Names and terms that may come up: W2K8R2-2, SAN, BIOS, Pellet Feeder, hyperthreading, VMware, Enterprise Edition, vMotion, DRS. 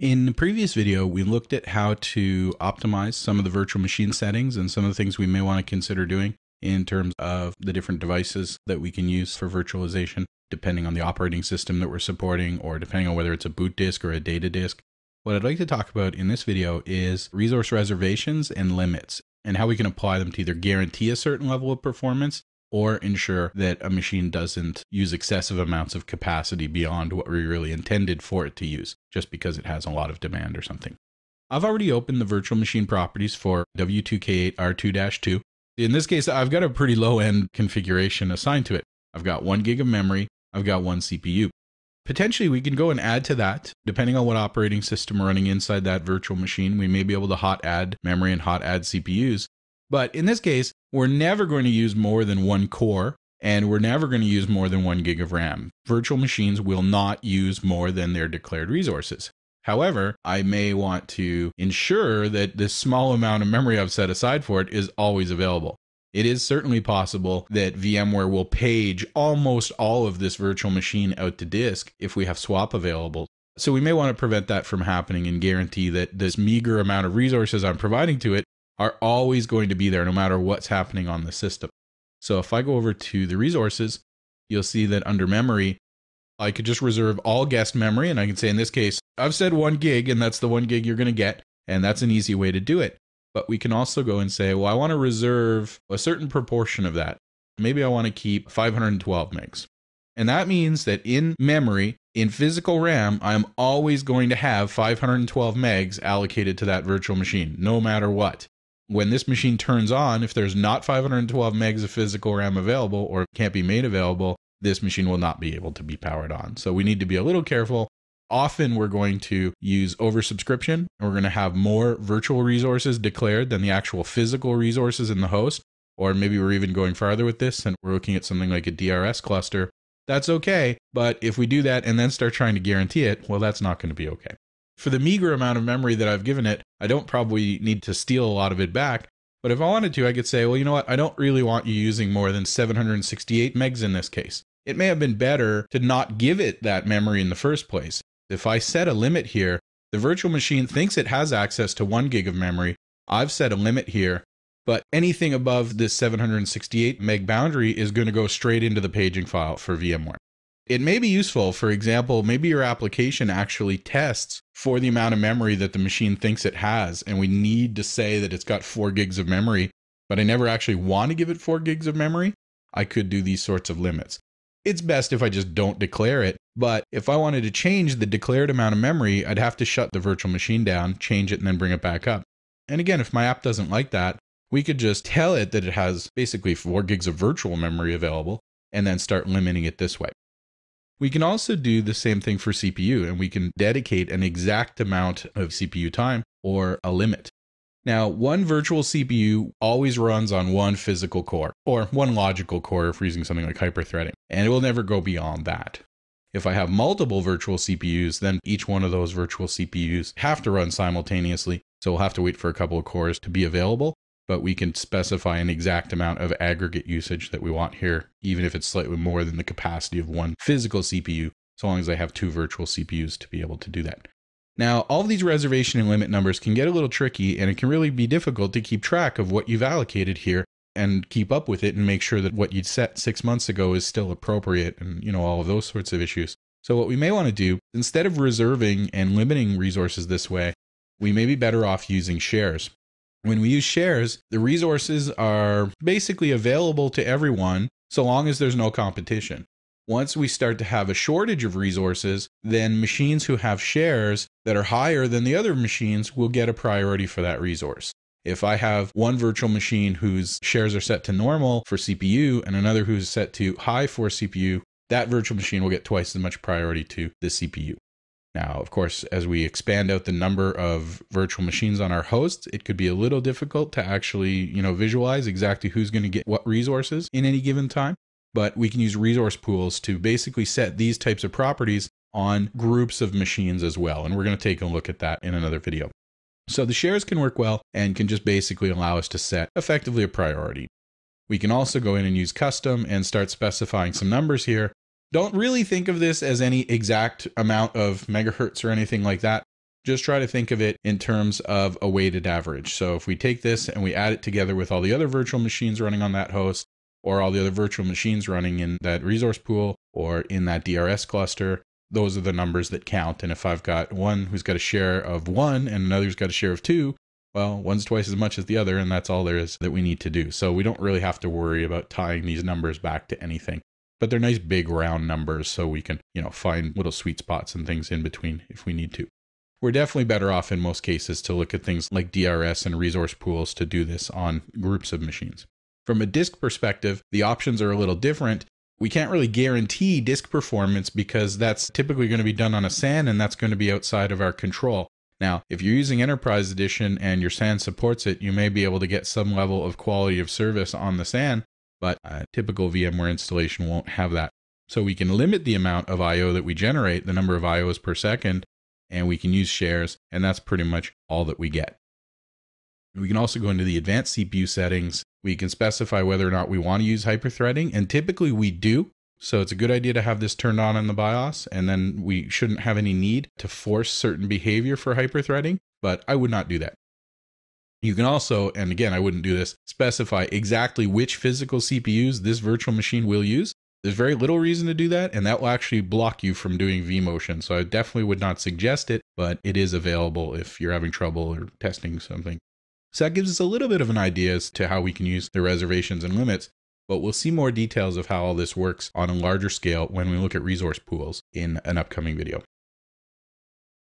In the previous video, we looked at how to optimize some of the virtual machine settings and some of the things we may want to consider doing in terms of the different devices that we can use for virtualization, depending on the operating system that we're supporting, or depending on whether it's a boot disk or a data disk. What I'd like to talk about in this video is resource reservations and limits, and how we can apply them to either guarantee a certain level of performance or ensure that a machine doesn't use excessive amounts of capacity beyond what we really intended for it to use, just because it has a lot of demand or something. I've already opened the virtual machine properties for W2K8R2-2. In this case, I've got a pretty low-end configuration assigned to it. I've got 1 gig of memory, I've got 1 CPU. Potentially, we can go and add to that, depending on what operating system we're running inside that virtual machine. We may be able to hot add memory and hot add CPUs. But in this case, we're never going to use more than 1 core, and we're never going to use more than 1 gig of RAM. Virtual machines will not use more than their declared resources. However, I may want to ensure that this small amount of memory I've set aside for it is always available. It is certainly possible that VMware will page almost all of this virtual machine out to disk if we have swap available. So we may want to prevent that from happening and guarantee that this meager amount of resources I'm providing to it are always going to be there no matter what's happening on the system. So if I go over to the resources, you'll see that under memory, I could just reserve all guest memory, and I can say in this case, I've said 1 gig, and that's the 1 gig you're going to get, and that's an easy way to do it. But we can also go and say, well, I want to reserve a certain proportion of that. Maybe I want to keep 512 megs. And that means that in memory, in physical RAM, I'm always going to have 512 megs allocated to that virtual machine, no matter what. When this machine turns on, if there's not 512 megs of physical RAM available or can't be made available, this machine will not be able to be powered on. So we need to be a little careful. Often we're going to use oversubscription, and we're going to have more virtual resources declared than the actual physical resources in the host. Or maybe we're even going farther with this and we're looking at something like a DRS cluster. That's okay, but if we do that and then start trying to guarantee it, well, that's not going to be okay. For the meager amount of memory that I've given it, I don't probably need to steal a lot of it back. But if I wanted to, I could say, well, you know what? I don't really want you using more than 768 megs in this case. It may have been better to not give it that memory in the first place. If I set a limit here, the virtual machine thinks it has access to 1 gig of memory. I've set a limit here, but anything above this 768 meg boundary is going to go straight into the paging file for VMware. It may be useful, for example, maybe your application actually tests for the amount of memory that the machine thinks it has, and we need to say that it's got 4 gigs of memory, but I never actually want to give it 4 gigs of memory. I could do these sorts of limits. It's best if I just don't declare it, but if I wanted to change the declared amount of memory, I'd have to shut the virtual machine down, change it, and then bring it back up. And again, if my app doesn't like that, we could just tell it that it has basically 4 gigs of virtual memory available, and then start limiting it this way. We can also do the same thing for CPU, and we can dedicate an exact amount of CPU time or a limit. Now, one virtual CPU always runs on 1 physical core or 1 logical core if we're using something like hyperthreading, and it will never go beyond that. If I have multiple virtual CPUs, then each one of those virtual CPUs have to run simultaneously, so we'll have to wait for a couple of cores to be available, but we can specify an exact amount of aggregate usage that we want here, even if it's slightly more than the capacity of 1 physical CPU, so long as I have 2 virtual CPUs to be able to do that. Now, all of these reservation and limit numbers can get a little tricky, and it can really be difficult to keep track of what you've allocated here and keep up with it and make sure that what you'd set 6 months ago is still appropriate and, you know, all of those sorts of issues. So what we may want to do, instead of reserving and limiting resources this way, we may be better off using shares. When we use shares, the resources are basically available to everyone so long as there's no competition. Once we start to have a shortage of resources, then machines who have shares that are higher than the other machines will get a priority for that resource. If I have one virtual machine whose shares are set to normal for CPU and another who's set to high for CPU, that virtual machine will get twice as much priority to the CPU. Now, of course, as we expand out the number of virtual machines on our hosts, it could be a little difficult to actually, visualize exactly who's going to get what resources in any given time. But we can use resource pools to basically set these types of properties on groups of machines as well. And we're going to take a look at that in another video. So the shares can work well and can just basically allow us to set effectively a priority. We can also go in and use custom and start specifying some numbers here. Don't really think of this as any exact amount of megahertz or anything like that. Just try to think of it in terms of a weighted average. So if we take this and we add it together with all the other virtual machines running on that host, or all the other virtual machines running in that resource pool or in that DRS cluster, those are the numbers that count. And if I've got one who's got a share of 1 and another who's got a share of 2, well, one's twice as much as the other, and that's all there is that we need to do. So we don't really have to worry about tying these numbers back to anything. But they're nice big round numbers, so we can, find little sweet spots and things in between if we need to. We're definitely better off in most cases to look at things like DRS and resource pools to do this on groups of machines. From a disk perspective, the options are a little different. We can't really guarantee disk performance because that's typically going to be done on a SAN, and that's going to be outside of our control. Now, if you're using Enterprise Edition and your SAN supports it, you may be able to get some level of quality of service on the SAN, but a typical VMware installation won't have that. So we can limit the amount of I/O that we generate, the number of IOs per second, and we can use shares, and that's pretty much all that we get. We can also go into the advanced CPU settings. We can specify whether or not we want to use hyperthreading, and typically we do. So it's a good idea to have this turned on in the BIOS, and then we shouldn't have any need to force certain behavior for hyperthreading, but I would not do that. You can also, and again, I wouldn't do this, specify exactly which physical CPUs this virtual machine will use. There's very little reason to do that, and that will actually block you from doing vMotion. So I definitely would not suggest it, but it is available if you're having trouble or testing something. So that gives us a little bit of an idea as to how we can use the reservations and limits, but we'll see more details of how all this works on a larger scale when we look at resource pools in an upcoming video.